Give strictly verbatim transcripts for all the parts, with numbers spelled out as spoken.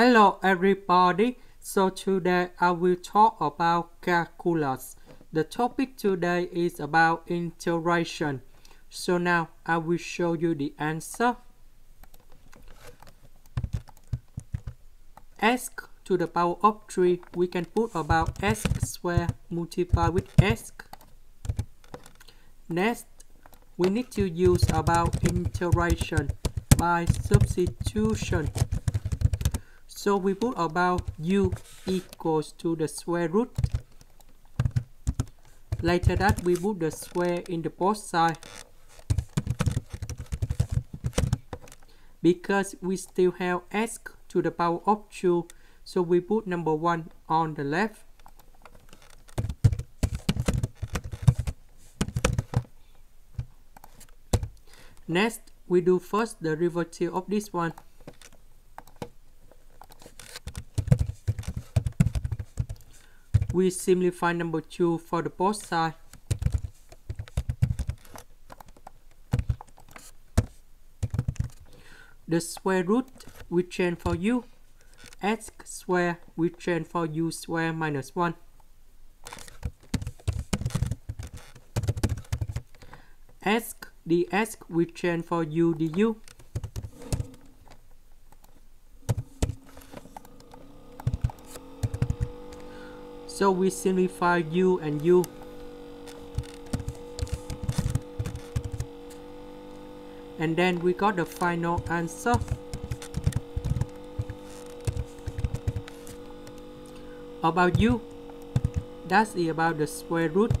Hello everybody, so today I will talk about calculus. The topic today is about integration. So now I will show you the answer. S to the power of three, we can put about s squared multiplied with s. Next, we need to use about integration by substitution. So we put about u equals to the square root. Later that, we put the square in the both sides, because we still have s to the power of two, so we put number one on the left. Next, we do first the derivative of this one. We simplify number two for the both side. The square root we change for u. S square we change for u square minus one. S dx we change for u du. So we simplify u and u. And then we got the final answer. About u, that's about the square root.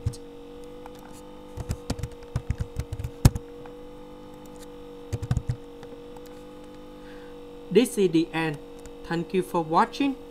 This is the end. Thank you for watching.